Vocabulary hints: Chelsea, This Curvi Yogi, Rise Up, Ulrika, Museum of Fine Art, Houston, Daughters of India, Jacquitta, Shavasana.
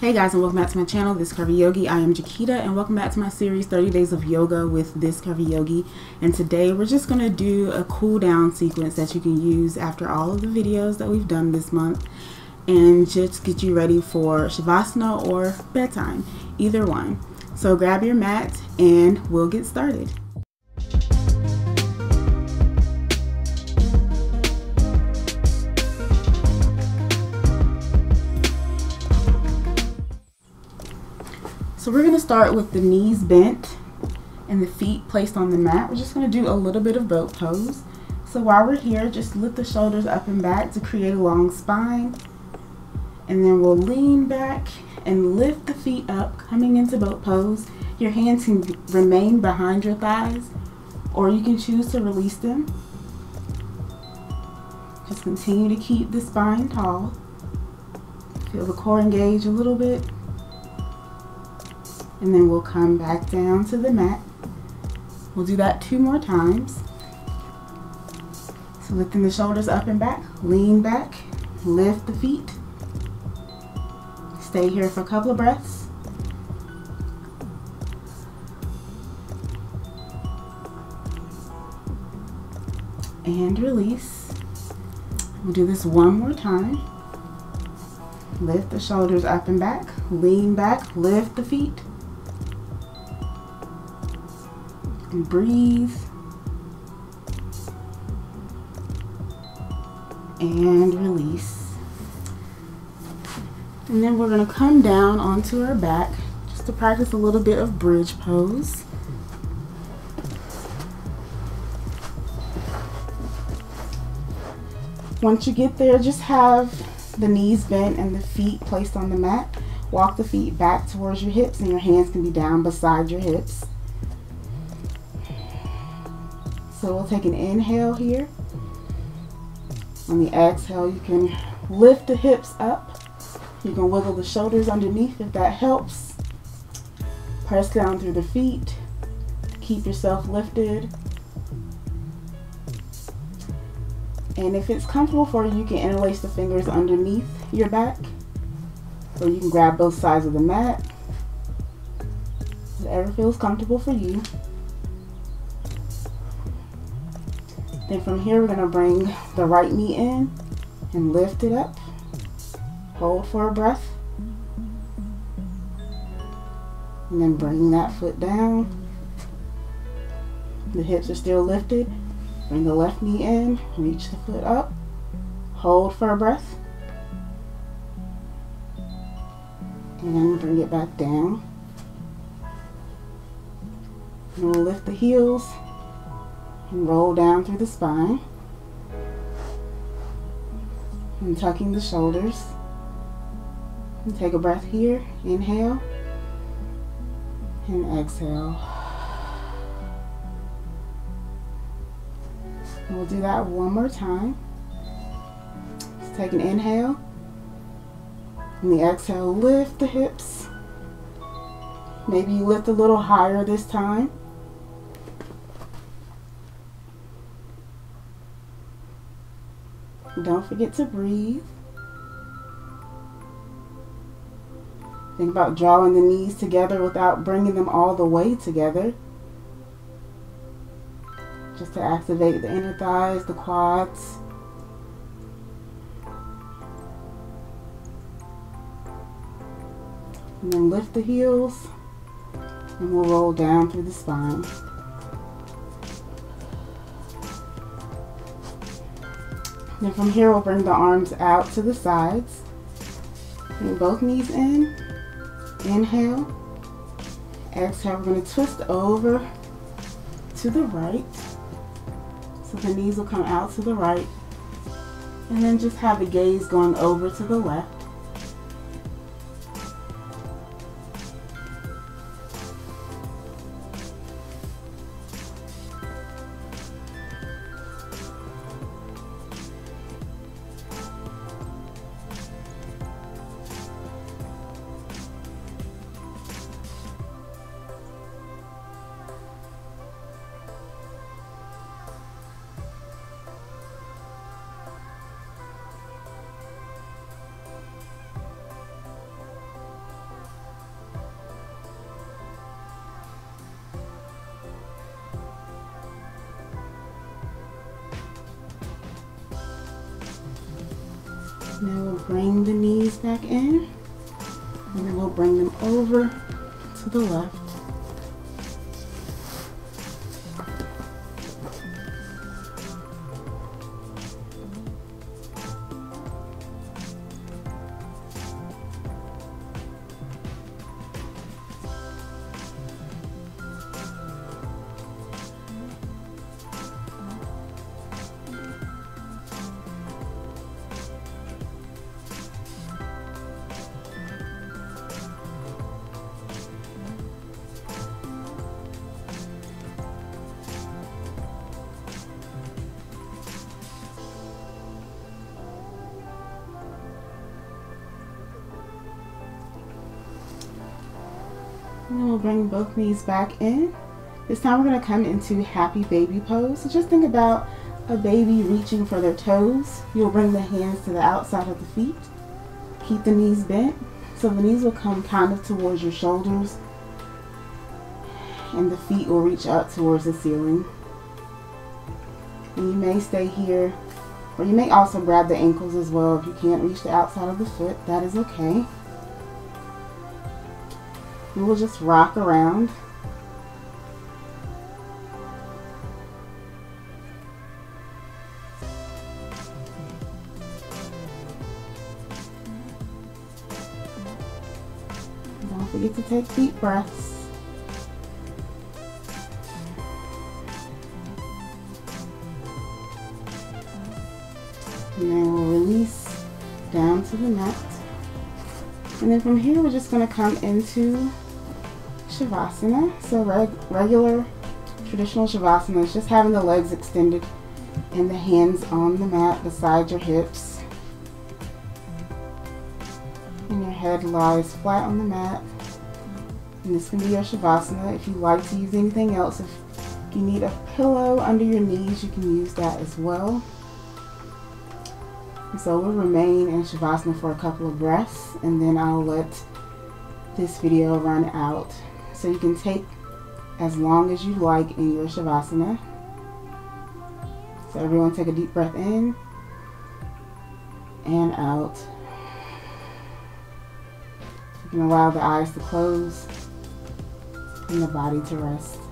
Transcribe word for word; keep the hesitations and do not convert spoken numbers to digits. Hey guys, and welcome back to my channel, This Curvi Yogi. I am Jacquitta, and welcome back to my series, thirty days of Yoga with This Curvi Yogi. And today we're just going to do a cool down sequence that you can use after all of the videos that we've done this month, and just get you ready for Shavasana or bedtime, either one. So grab your mat and we'll get started. So we're going to start with the knees bent and the feet placed on the mat. We're just going to do a little bit of boat pose. So while we're here, just lift the shoulders up and back to create a long spine. And then we'll lean back and lift the feet up, coming into boat pose. Your hands can remain behind your thighs, or you can choose to release them. Just continue to keep the spine tall. Feel the core engage a little bit. And then we'll come back down to the mat. We'll do that two more times. So lifting the shoulders up and back, lean back, lift the feet. Stay here for a couple of breaths. And release. We'll do this one more time. Lift the shoulders up and back, lean back, lift the feet. And breathe and release. And then we're going to come down onto our back just to practice a little bit of bridge pose. Once you get there, just have the knees bent and the feet placed on the mat. Walk the feet back towards your hips, and your hands can be down beside your hips. So we'll take an inhale here. On the exhale, you can lift the hips up. You can wiggle the shoulders underneath if that helps. Press down through the feet. Keep yourself lifted. And if it's comfortable for you, you can interlace the fingers underneath your back. Or you can grab both sides of the mat. Whatever feels comfortable for you. Then from here, we're going to bring the right knee in and lift it up. Hold for a breath. And then bring that foot down. The hips are still lifted. Bring the left knee in, reach the foot up. Hold for a breath. And then bring it back down. And we'll lift the heels. And roll down through the spine, and tucking the shoulders, and take a breath here, inhale, and exhale. And we'll do that one more time. Just take an inhale, and the exhale, lift the hips. Maybe you lift a little higher this time. Don't forget to breathe. Think about drawing the knees together without bringing them all the way together. Just to activate the inner thighs, the quads. And then lift the heels. And we'll roll down through the spine. Then from here, we'll bring the arms out to the sides. Bring both knees in. Inhale. Exhale, we're going to twist over to the right. So the knees will come out to the right. And then just have the gaze going over to the left. So now we'll bring the knees back in, and then we'll bring them over to the left. And we'll bring both knees back in. This time we're going to come into happy baby pose. So just think about a baby reaching for their toes. You'll bring the hands to the outside of the feet. Keep the knees bent. So the knees will come kind of towards your shoulders. And the feet will reach up towards the ceiling. And you may stay here. Or you may also grab the ankles as well. If you can't reach the outside of the foot, that is okay. We will just rock around. Don't forget to take deep breaths. And then we'll release down to the mat. And then from here, we're just going to come into Shavasana. So reg regular, traditional Shavasana is just having the legs extended and the hands on the mat beside your hips. And your head lies flat on the mat. And this can be your Shavasana. If you like to use anything else, if you need a pillow under your knees, you can use that as well. So we'll remain in Shavasana for a couple of breaths, and then I'll let this video run out. So you can take as long as you like in your Shavasana. So everyone take a deep breath in and out. You can allow the eyes to close and the body to rest.